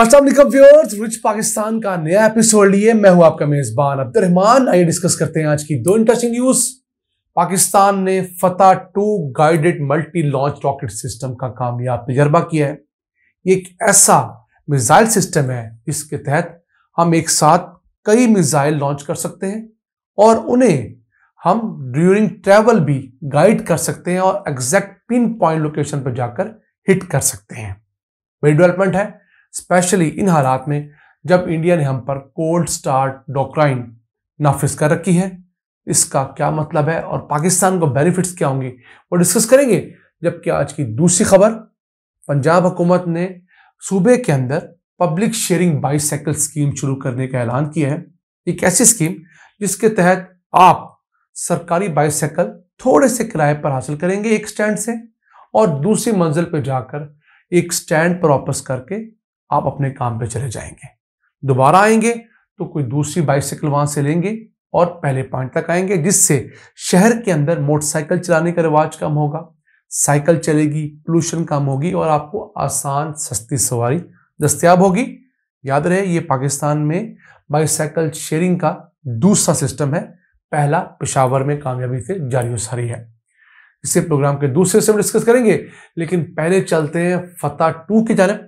अस्सलाम viewers, rich Pakistan का नया एपिसोड लिए मैं हूं आपका मेजबान अब्दुल रहमान। आइए डिस्कस करते हैं आज की दो इंटरेस्टिंग न्यूज। पाकिस्तान ने फतह-2 guided multi launch rocket system का कामयाब तजर्बा किया है। ये एक ऐसा मिसाइल सिस्टम है जिसके तहत हम एक साथ कई मिसाइल लॉन्च कर सकते हैं और उन्हें हम ड्यूरिंग ट्रैवल भी गाइड कर सकते हैं और एग्जैक्ट पिन पॉइंट लोकेशन पर जाकर हिट कर सकते हैं। बड़ी डेवलपमेंट है, स्पेशली इन हालात में जब इंडिया ने हम पर कोल्ड स्टार्ट डॉक्ट्राइन नाफिज कर रखी है। इसका क्या मतलब है और पाकिस्तान को बेनिफिट्स क्या होंगे वो डिस्कस करेंगे। जबकि आज की दूसरी खबर, पंजाब हुकूमत ने सूबे के अंदर पब्लिक शेयरिंग बाईसाइकिल स्कीम शुरू करने का ऐलान किया है। एक ऐसी स्कीम जिसके तहत आप सरकारी बाईसाइकिल थोड़े से किराए पर हासिल करेंगे एक स्टैंड से और दूसरी मंजिल पर जाकर एक स्टैंड पर वापस करके आप अपने काम पे चले जाएंगे। दोबारा आएंगे तो कोई दूसरी बाईसाइकिल वहां से लेंगे और पहले पॉइंट तक आएंगे, जिससे शहर के अंदर मोटरसाइकिल चलाने का रिवाज कम होगा, साइकिल चलेगी, पोल्यूशन कम होगी और आपको आसान सस्ती सवारी दस्तयाब होगी। याद रहे, ये पाकिस्तान में बाईसाइकिल शेयरिंग का दूसरा सिस्टम है। पहला पेशावर में कामयाबी से जारी उसारी है। इसे प्रोग्राम के दूसरे हिस्से में डिस्कस करेंगे, लेकिन पहले चलते हैं फतह-2 की जानिब,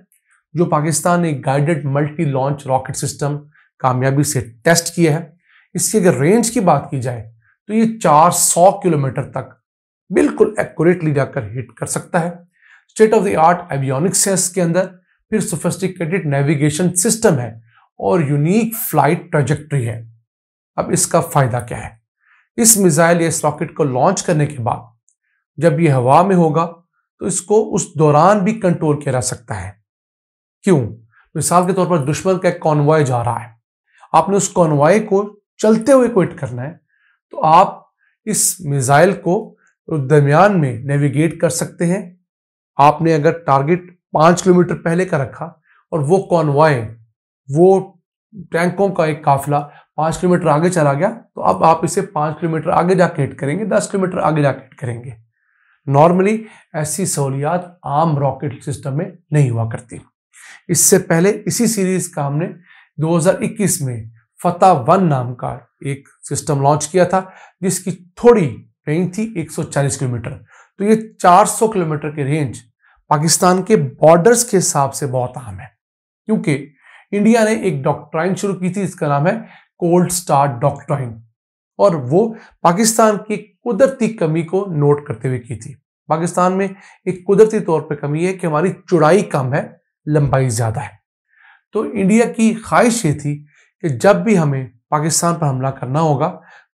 जो पाकिस्तान ने guided multi launch rocket system कामयाबी से टेस्ट किया है। इसकी अगर रेंज की बात की जाए तो ये 400 किलोमीटर तक बिल्कुल एक्यूरेटली जाकर हिट कर सकता है। State of the art avionics है इसके अंदर, फिर सोफिस्टिकेटेड नेविगेशन सिस्टम है और यूनिक फ्लाइट ट्रैजेक्टरी है। अब इसका फायदा क्या है? इस मिसाइल या इस रॉकेट को लॉन्च करने के बाद जब ये हवा में होगा तो इसको उस दौरान भी कंट्रोल किया जा सकता है। क्यों? मिसाल के तौर पर दुश्मन का एक कॉन्वॉय जा रहा है, आपने उस कॉन्वॉय को चलते हुए क्विट करना है, तो आप इस मिसाइल को दरमियान में नेविगेट कर सकते हैं। आपने अगर टारगेट 5 किलोमीटर पहले का रखा और वो कॉन्वॉय, वो टैंकों का एक काफिला 5 किलोमीटर आगे चला गया, तो अब आप इसे 5 किलोमीटर आगे जाके हिट करेंगे, 10 किलोमीटर आगे जाके हिट करेंगे। नॉर्मली ऐसी सहूलियात आम रॉकेट सिस्टम में नहीं हुआ करती। इससे पहले इसी सीरीज का हमने 2021 में फतह-1 नाम का एक सिस्टम लॉन्च किया था, जिसकी थोड़ी रेंज थी 140 किलोमीटर। तो ये 400 किलोमीटर की रेंज पाकिस्तान के बॉर्डर्स के हिसाब से बहुत अहम है, क्योंकि इंडिया ने एक डॉक्ट्राइन शुरू की थी, इसका नाम है कोल्ड स्टार्ट डॉक्ट्राइन, और वो पाकिस्तान की कुदरती कमी को नोट करते हुए की थी। पाकिस्तान में एक कुदरती तौर पर कमी है कि हमारी चौड़ाई कम है, लंबाई ज्यादा है। तो इंडिया की ख्वाहिश ये थी कि जब भी हमें पाकिस्तान पर हमला करना होगा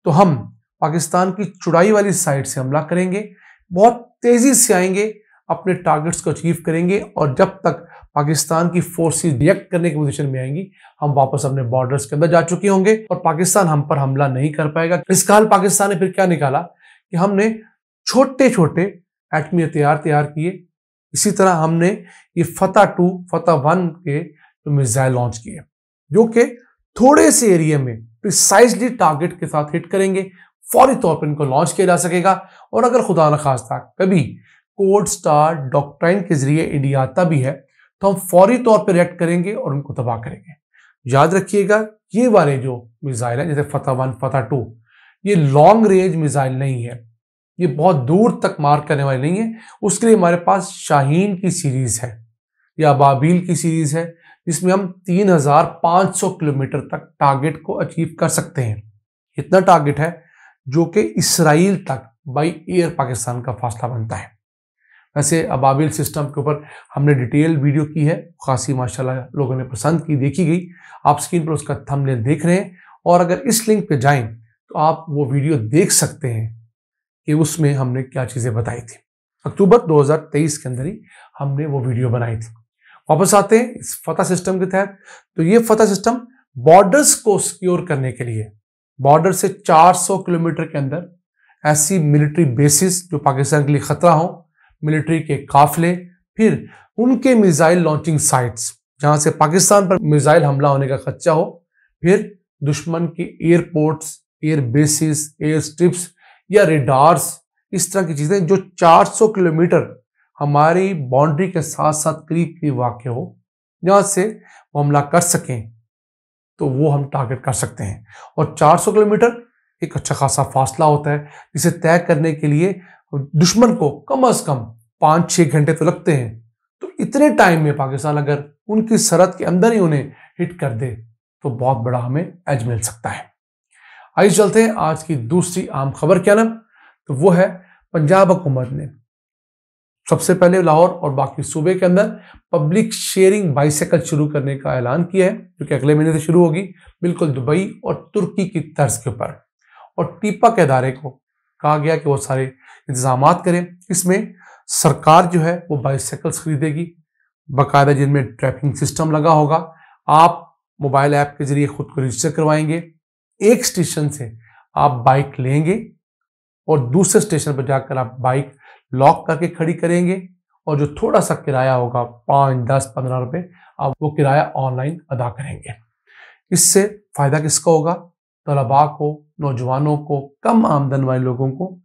तो हम पाकिस्तान की चौड़ाई वाली साइड से हमला करेंगे, बहुत तेजी से आएंगे, अपने टारगेट्स को अचीव करेंगे और जब तक पाकिस्तान की फोर्सेस रिएक्ट करने की पोजीशन में आएंगी हम वापस अपने बॉर्डर्स के अंदर जा चुके होंगे और पाकिस्तान हम पर हमला नहीं कर पाएगा। इसका हल पाकिस्तान ने फिर क्या निकाला कि हमने छोटे छोटे एटमी हथियार तैयार किए। इसी तरह हमने ये फतह-2, फतह-1 के तो मिसाइल लॉन्च किए, जो कि थोड़े से एरिया में प्रिसाइजली टारगेट के साथ हिट करेंगे, फौरी तौर पर इनको लॉन्च किया जा सकेगा। और अगर खुदा न खास्ता कभी कोल्ड स्टार डॉक्ट्राइन के जरिए इंडिया आता भी है तो हम फौरी तौर पर रिएक्ट करेंगे और उनको तबाह करेंगे। याद रखिएगा, ये वाले जो मिसाइल है, जैसे फतह-1, फतह-2, ये लॉन्ग रेंज मिसाइल नहीं है, ये बहुत दूर तक मार करने वाले नहीं है। उसके लिए हमारे पास शाहीन की सीरीज है या अबाबील की सीरीज है, जिसमें हम 3500 किलोमीटर तक टारगेट को अचीव कर सकते हैं। इतना टारगेट है जो कि इसराइल तक बाय एयर पाकिस्तान का फासला बनता है। वैसे अबाबील सिस्टम के ऊपर हमने डिटेल वीडियो की है, खासी माशाल्लाह लोगों ने पसंद की, देखी गई। आप स्क्रीन पर उसका थंबनेल देख रहे हैं और अगर इस लिंक पर जाएं तो आप वो वीडियो देख सकते हैं कि उसमें हमने क्या चीज़ें बताई थी। अक्टूबर 2023 के अंदर ही हमने वो वीडियो बनाई थी। वापस आते हैं इस फतह सिस्टम के तहत। तो ये फतह सिस्टम बॉर्डर्स को सिक्योर करने के लिए, बॉर्डर से 400 किलोमीटर के अंदर ऐसी मिलिट्री बेसिस जो पाकिस्तान के लिए खतरा हो, मिलिट्री के काफिले, फिर उनके मिसाइल लॉन्चिंग साइट्स जहाँ से पाकिस्तान पर मिसाइल हमला होने का खदशा हो, फिर दुश्मन के airports, air bases, air strips या रेडार्स, इस तरह की चीज़ें जो 400 किलोमीटर हमारी बाउंड्री के साथ साथ करीब की वाक़ हो, जहाज से वो हमला कर सकें तो वो हम टारगेट कर सकते हैं। और 400 किलोमीटर एक अच्छा खासा फासला होता है जिसे तय करने के लिए दुश्मन को कम से कम 5-6 घंटे तो लगते हैं। तो इतने टाइम में पाकिस्तान अगर उनकी सरहद के अंदर ही उन्हें हिट कर दे तो बहुत बड़ा हमें एज मिल सकता है। आइए चलते हैं आज की दूसरी आम खबर क्या नाम, तो वो है पंजाब हुकूमत ने सबसे पहले लाहौर और बाकी सूबे के अंदर पब्लिक शेयरिंग बाइसाइकिल शुरू करने का ऐलान किया है जो कि अगले महीने से शुरू होगी, बिल्कुल दुबई और तुर्की की तर्ज के ऊपर। और टीपा के अदारे को कहा गया कि वो सारे इंतजाम करें। इसमें सरकार जो है वो बाइसाइकिल्स खरीदेगी बाकायदा जिनमें ट्रैकिंग सिस्टम लगा होगा, आप मोबाइल ऐप के जरिए खुद को रजिस्टर करवाएंगे, एक स्टेशन से आप बाइक लेंगे और दूसरे स्टेशन पर जाकर आप बाइक लॉक करके खड़ी करेंगे और जो थोड़ा सा किराया होगा 5, 10, 15 रुपए आप वो किराया ऑनलाइन अदा करेंगे। इससे फ़ायदा किसका होगा? तलबा को, नौजवानों को, कम आमदन वाले लोगों को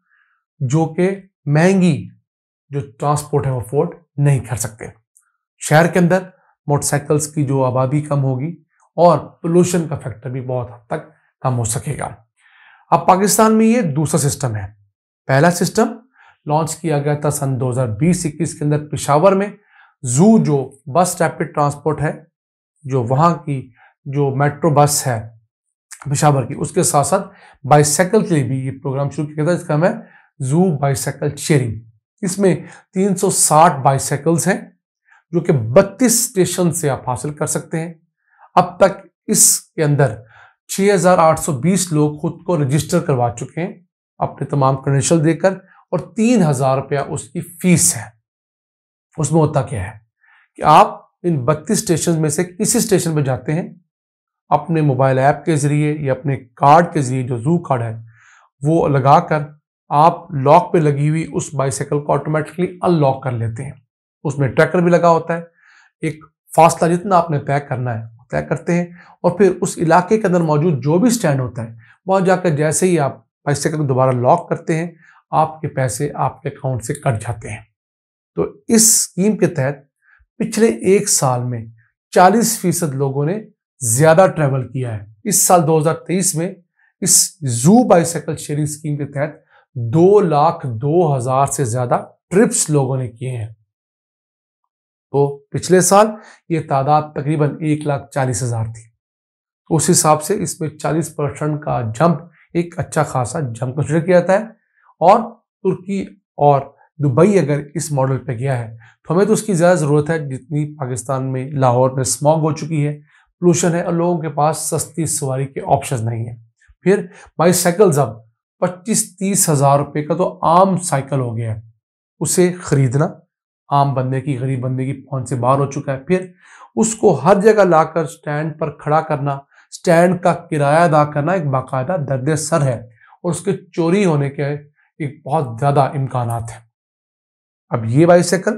जो कि महंगी जो ट्रांसपोर्ट है वो अफोर्ड नहीं कर सकते। शहर के अंदर मोटरसाइकिल्स की जो आबादी कम होगी और पोल्यूशन का फैक्टर भी बहुत हद तक कम हो सकेगा। अब पाकिस्तान में ये दूसरा सिस्टम है। पहला सिस्टम लॉन्च किया गया था सन 2020-21 के अंदर पेशावर में। जू जो बस रैपिड ट्रांसपोर्ट है, जो वहाँ की जो मेट्रो बस है पेशावर की, उसके साथ साथ बाइसाइकिल के लिए भी ये प्रोग्राम शुरू किया था जिसका नाम है जू बाइसाइकिल शेयरिंग। इसमें 360 बाइसाइकिल्स हैं जो कि 32 स्टेशन से आप हासिल कर सकते हैं। अब तक इसके अंदर 6,820 लोग खुद को रजिस्टर करवा चुके हैं अपने तमाम क्रेडेंशियल देकर और 3,000 रुपया उसकी फीस है। उसमें होता क्या है कि आप इन 32 स्टेशन में से किसी स्टेशन पर जाते हैं, अपने मोबाइल ऐप के जरिए या अपने कार्ड के जरिए जो जू कार्ड है वो लगाकर आप लॉक पे लगी हुई उस बाइसाइकिल को ऑटोमेटिकली अनलॉक कर लेते हैं। उसमें ट्रैकर भी लगा होता है, एक फासला जितना आपने तय करना है तय करते हैं और फिर उस इलाके के अंदर मौजूद जो भी स्टैंड होता है वहाँ जाकर जैसे ही आप बाइसाइकिल दोबारा लॉक करते हैं आपके पैसे आपके अकाउंट से कट जाते हैं। तो इस स्कीम के तहत पिछले एक साल में 40% लोगों ने ज़्यादा ट्रैवल किया है। इस साल 2023 में इस जू बाइसाइकिल शेयरिंग स्कीम के तहत 2,02,000 से ज़्यादा ट्रिप्स लोगों ने किए हैं। तो पिछले साल ये तादाद तकरीबन 1,40,000 थी। तो उस हिसाब से इसमें 40% का जंप, एक अच्छा खासा जंप कंसिडर किया जाता है। और तुर्की और दुबई अगर इस मॉडल पे गया है तो हमें तो उसकी ज़्यादा ज़रूरत है जितनी पाकिस्तान में लाहौर में स्मॉग हो चुकी है, पोल्यूशन है और लोगों के पास सस्ती सवारी के ऑप्शन नहीं है। फिर बाईसाइकिल्स अब 25-30 हज़ार रुपये का तो आम साइकिल हो गया है, उसे ख़रीदना आम बंदे की, गरीब बंदे की पहुंच से बाहर हो चुका है। फिर उसको हर जगह लाकर स्टैंड पर खड़ा करना, स्टैंड का किराया अदा करना एक बाकायदा दर्द सर है और उसके चोरी होने के एक बहुत ज़्यादा इम्कान हैं। अब ये बाइसाइकिल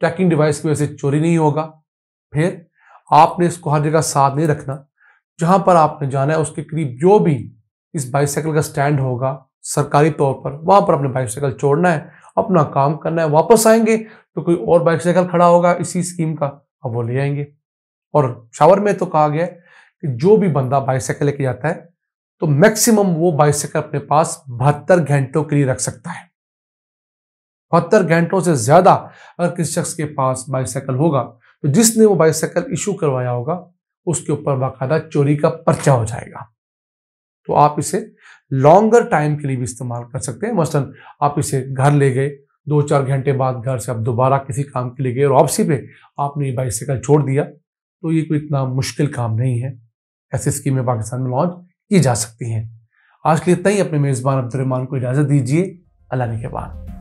ट्रैकिंग डिवाइस की वजह से चोरी नहीं होगा। फिर आपने इसको हर जगह साथ नहीं रखना, जहाँ पर आपने जाना है उसके करीब जो भी इस बाइसाइकिल का स्टैंड होगा सरकारी तौर पर वहाँ पर अपने बाइसाइकिल छोड़ना है, अपना काम करना है, वापस आएंगे तो कोई और बाइसाइकिल खड़ा होगा इसी स्कीम का, अब वो ले आएंगे। और पेशावर में तो कहा गया है कि जो भी बंदा बाइसाइकिल लेके जाता है तो मैक्सिमम वो बाइसाइकिल अपने पास 72 घंटों के लिए रख सकता है। 72 घंटों से ज़्यादा अगर किसी शख्स के पास बाइसाइकिल होगा तो जिसने वो बाइसाइकिल इशू करवाया होगा उसके ऊपर बाकायदा चोरी का पर्चा हो जाएगा। तो आप इसे लॉन्गर टाइम के लिए भी इस्तेमाल कर सकते हैं। मसलन आप इसे घर ले गए, 2-4 घंटे बाद घर से आप दोबारा किसी काम के लिए गए और वापसी पे आपने ये बाइसाइकिल छोड़ दिया, तो ये कोई इतना मुश्किल काम नहीं है। ऐसी स्कीमें पाकिस्तान में लॉन्च की जा सकती हैं। आज के लिए इतना ही। अपने मेज़बान अब्दुल रहमान को इजाज़त दीजिए। अल्लाह के बाद।